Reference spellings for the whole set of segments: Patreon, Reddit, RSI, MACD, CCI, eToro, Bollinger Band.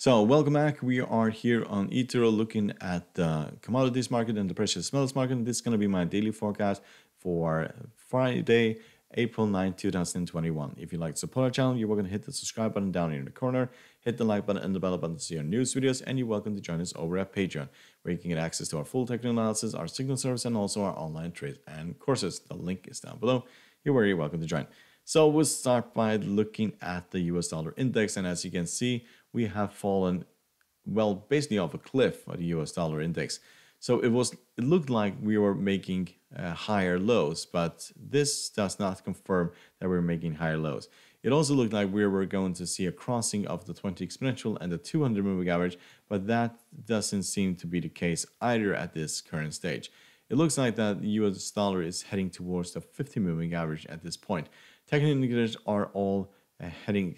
So welcome back. We are here on eToro looking at the commodities market and the precious metals market. This is going to be my daily forecast for Friday, April 9, 2021. If you like to support our channel, you're welcome to hit the subscribe button down here in the corner, hit the like button and the bell button to see our news videos, and you're welcome to join us over at Patreon, where you can get access to our full technical analysis, our signal service, and also our online trades and courses. The link is down below here where you're welcome to join. So we'll start by looking at the US dollar index, and as you can see, we have fallen, well, basically off a cliff of the US dollar index. So it looked like we were making higher lows, but this does not confirm that we're making higher lows. It also looked like we were going to see a crossing of the 20 exponential and the 200 moving average, but that doesn't seem to be the case either at this current stage. It looks like that the US dollar is heading towards the 50 moving average at this point. Technical indicators are all heading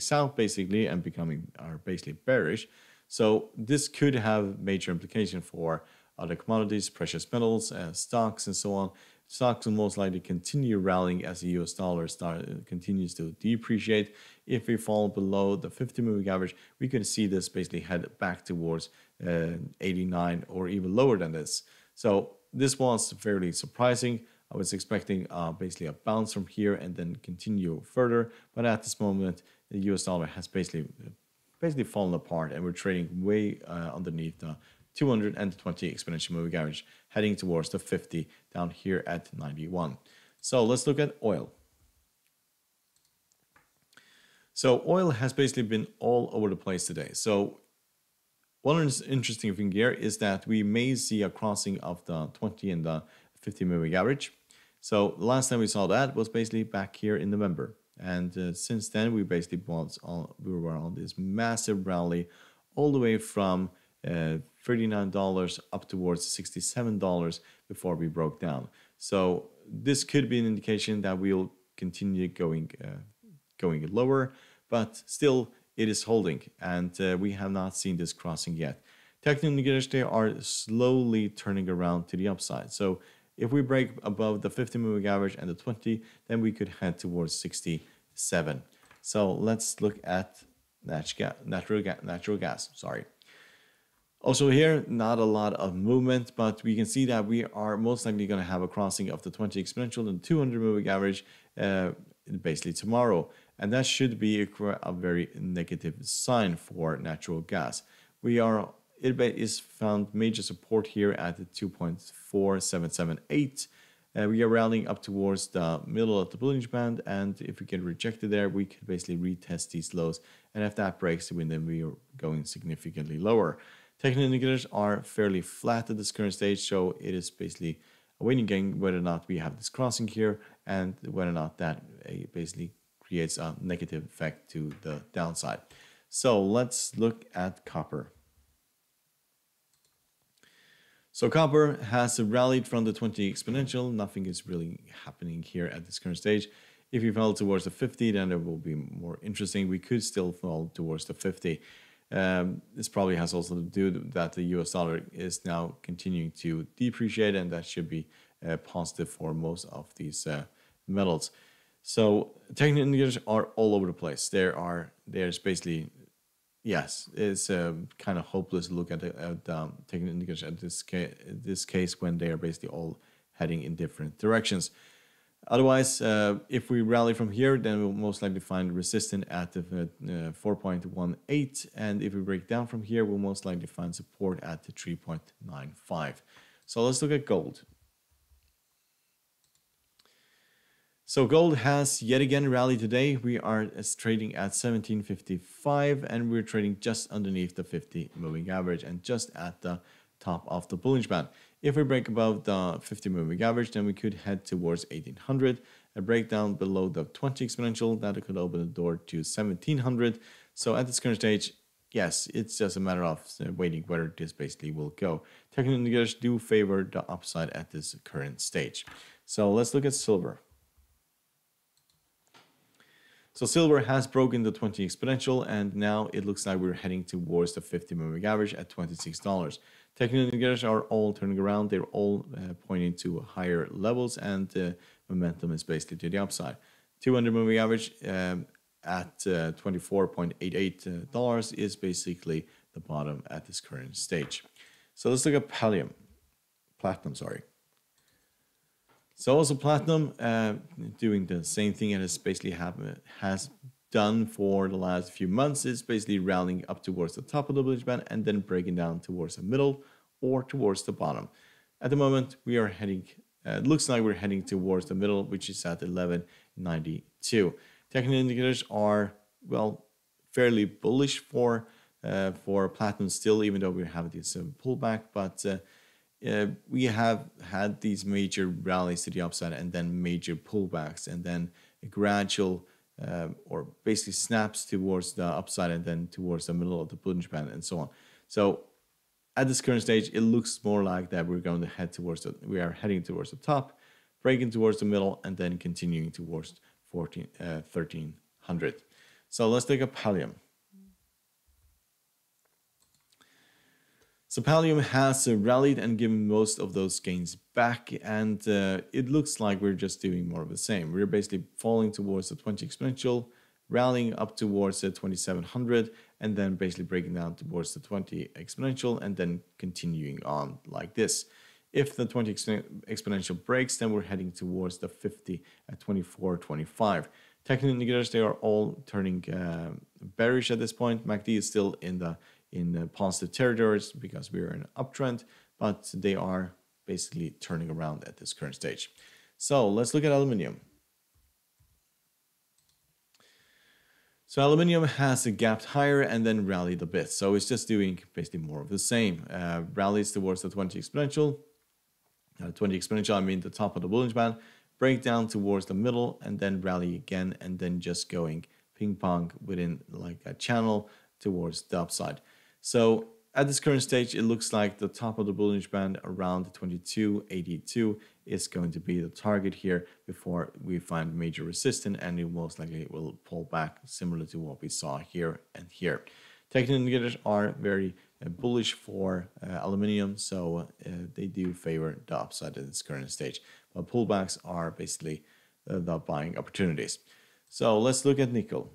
south basically and are basically bearish. So this could have major implication for other commodities, precious metals, stocks, and so on. Stocks will most likely continue rallying as the US dollar continues to depreciate. If we fall below the 50 moving average, we could see this basically head back towards 89 or even lower than this. So this was fairly surprising. I was expecting basically a bounce from here and then continue further. But at this moment, the US dollar has basically fallen apart, and we're trading way underneath the 220 exponential moving average, heading towards the 50 down here at 91. So let's look at oil. So oil has basically been all over the place today. So one interesting thing here is that we may see a crossing of the 20 and the 50 moving average. So last time we saw that was basically back here in November, and since then we basically were on this massive rally all the way from $39 up towards $67 before we broke down. So this could be an indication that we'll continue going lower, but still it is holding, and we have not seen this crossing yet. Technical indicators, they are slowly turning around to the upside. So if we break above the 50 moving average and the 20, then we could head towards 67. So let's look at natural gas. Sorry. Also here, not a lot of movement, but we can see that we are most likely going to have a crossing of the 20 exponential and 200 moving average basically tomorrow. And that should be a very negative sign for natural gas. It is found major support here at the 2.4778. We are rallying up towards the middle of the Bollinger Band, and if we get rejected there, we could basically retest these lows. And if that breaks, then we are going significantly lower. Technical indicators are fairly flat at this current stage, so it is basically a waiting game whether or not we have this crossing here and whether or not that basically creates a negative effect to the downside. So let's look at copper. So copper has rallied from the 20 exponential. Nothing is really happening here at this current stage. If you fell towards the 50, then it will be more interesting. We could still fall towards the 50. This probably has also to do with that the US dollar is now continuing to depreciate, and that should be positive for most of these metals. So technical indicators are all over the place. There's basically, yes, it's a kind of hopeless look at the technical indicators at this case when they are basically all heading in different directions. Otherwise, if we rally from here, then we'll most likely find resistance at the 4.18, and if we break down from here, we'll most likely find support at the 3.95. So let's look at gold. So gold has yet again rallied today. We are trading at 1755, and we're trading just underneath the 50 moving average and just at the top of the Bollinger Band. If we break above the 50 moving average, then we could head towards 1800. A breakdown below the 20 exponential, that could open the door to 1700. So at this current stage, yes, it's just a matter of waiting whether this basically will go. Technical indicators do favor the upside at this current stage. So let's look at silver. So silver has broken the 20 exponential, and now it looks like we're heading towards the 50 moving average at $26. Technical indicators are all turning around. They're all pointing to higher levels, and momentum is basically to the upside. 200 moving average at $24.88 is basically the bottom at this current stage. So let's look at platinum. So also platinum doing the same thing it has basically has done for the last few months. It's basically rounding up towards the top of the bullish band and then breaking down towards the middle or towards the bottom. At the moment, we are heading. It looks like we're heading towards the middle, which is at 11.92. Technical indicators are, well, fairly bullish for platinum still, even though we have this pullback. But we have had these major rallies to the upside and then major pullbacks and then a gradual or basically snaps towards the upside and then towards the middle of the bullish band and so on. So at this current stage, it looks more like that we're going to head towards the, we are heading towards the top, breaking towards the middle, and then continuing towards 1300. So let's take a Pallium. So Pallium has rallied and given most of those gains back, and it looks like we're just doing more of the same. We're basically falling towards the 20 exponential, rallying up towards the 2700, and then basically breaking down towards the 20 exponential and then continuing on like this. If the 20 exponential breaks, then we're heading towards the 50 at 24.25. Technical indicators, they are all turning bearish at this point. MACD is still in the positive territories because we are in an uptrend, but they are basically turning around at this current stage. So let's look at aluminium. So aluminium has gapped higher and then rallied a bit. So it's just doing basically more of the same. Rallies towards the 20 exponential. 20 exponential, I mean the top of the bullish band. Break down towards the middle and then rally again and then just going ping pong within like a channel towards the upside. So at this current stage, it looks like the top of the bullish band around 22.82 is going to be the target here before we find major resistance, and it most likely will pull back similar to what we saw here and here. Technical indicators are very bullish for aluminium, so they do favor the upside at this current stage. But pullbacks are basically the buying opportunities. So let's look at nickel.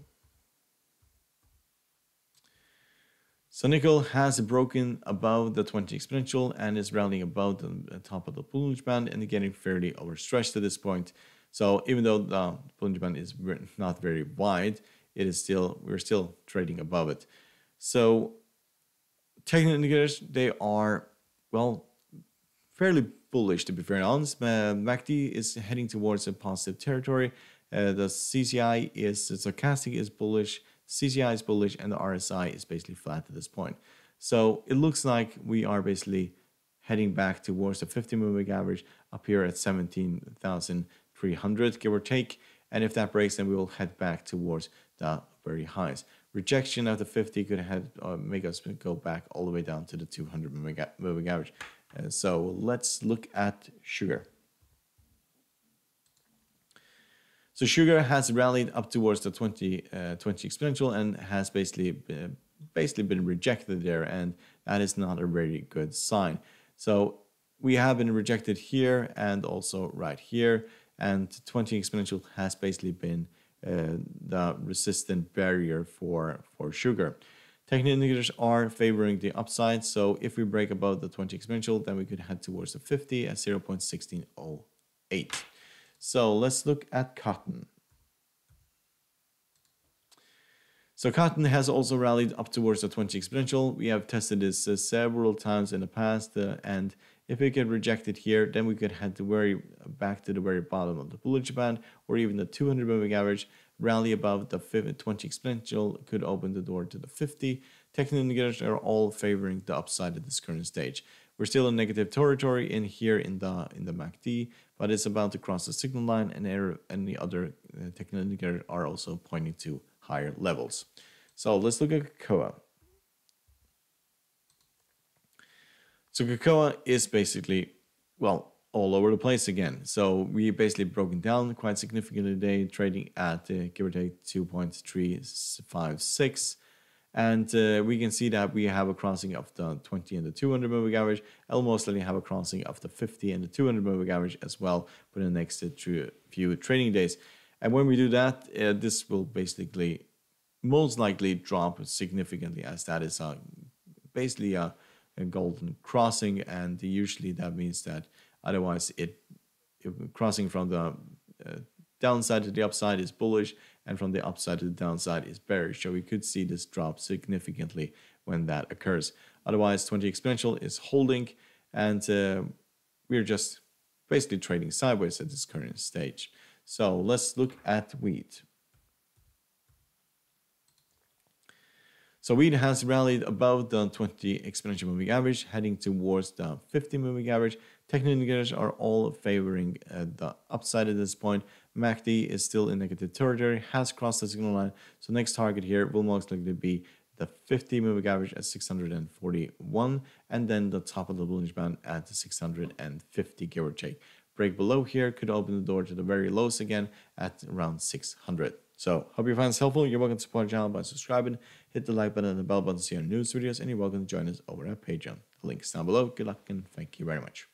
So nickel has broken above the 20 exponential and is rallying above the top of the bullish band and getting fairly overstretched at this point. So even though the bullish band is not very wide, it is still, we're still trading above it. So technical indicators, they are, well, fairly bullish to be fair and honest. MACD is heading towards a positive territory. The CCI is, stochastic is bullish. CCI is bullish and the RSI is basically flat at this point. So it looks like we are basically heading back towards the 50-moving average up here at 17,300, give or take. And if that breaks, then we will head back towards the very highs. Rejection of the 50 could make us go back all the way down to the 200-moving average. So let's look at sugar. So sugar has rallied up towards the 20 exponential and has basically been rejected there, and that is not a very good sign. So we have been rejected here and also right here, and 20 exponential has basically been the resistant barrier for sugar. Technical indicators are favoring the upside, so if we break above the 20 exponential, then we could head towards the 50 at 0.1608. So let's look at cotton. So cotton has also rallied up towards the 20 exponential. We have tested this several times in the past, and if we get rejected here, then we could head to back to the very bottom of the bullish band or even the 200-moving average. Rally above the 20 exponential could open the door to the 50. Technical indicators are all favoring the upside at this current stage. We're still in negative territory in here in the MACD, but it's about to cross the signal line, and any other technical indicators are also pointing to higher levels. So let's look at cocoa. So cocoa is basically, well, all over the place again. So we basically broken down quite significantly today, trading at give or take 2.356. And we can see that we have a crossing of the 20 and the 200-moving average. I'll most likely have a crossing of the 50 and the 200-moving average as well for the next few trading days. And when we do that, this will basically most likely drop significantly, as that is basically a golden crossing, and usually that means that otherwise it crossing from the downside to the upside is bullish, and from the upside to the downside is bearish. So we could see this drop significantly when that occurs. Otherwise, 20 exponential is holding, and we're just basically trading sideways at this current stage. So let's look at wheat. So wheat has rallied above the 20 exponential moving average, heading towards the 50 moving average. Technical indicators are all favoring the upside at this point. MACD is still in negative territory, has crossed the signal line. So next target here will most likely be the 50 moving average at 641, and then the top of the bullish band at 650, give or take. Break below here could open the door to the very lows again at around 600. So, hope you find this helpful. You're welcome to support the channel by subscribing, hit the like button and the bell button to see our news videos, and you're welcome to join us over at Patreon. The link is down below. Good luck and thank you very much.